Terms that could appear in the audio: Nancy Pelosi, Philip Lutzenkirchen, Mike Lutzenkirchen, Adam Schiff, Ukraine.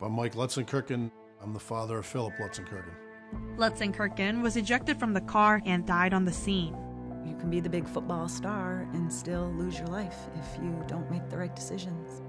I'm Mike Lutzenkirchen. I'm the father of Philip Lutzenkirchen. Lutzenkirchen was ejected from the car and died on the scene. You can be the big football star and still lose your life if you don't make the right decisions.